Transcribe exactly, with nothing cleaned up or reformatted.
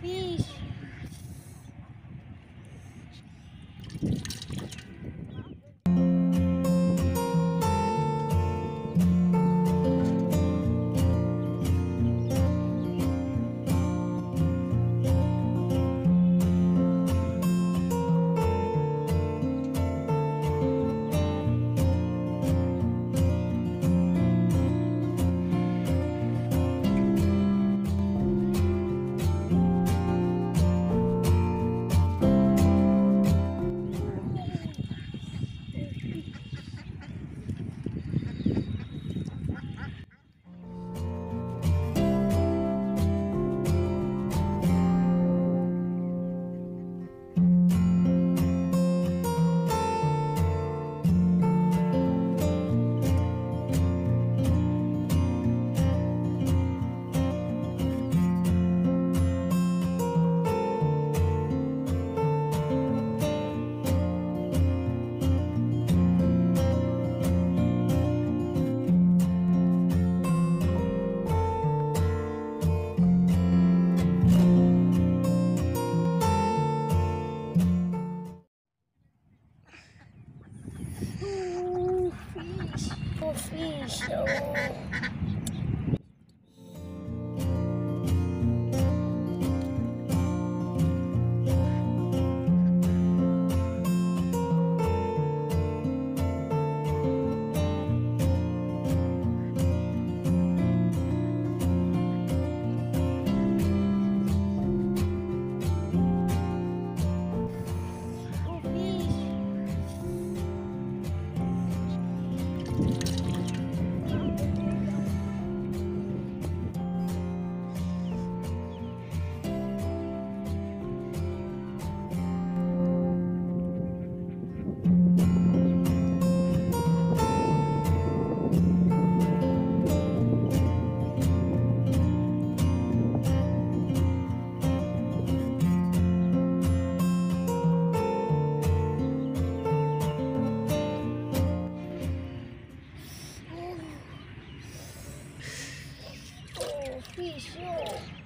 fish. Fish. Fish.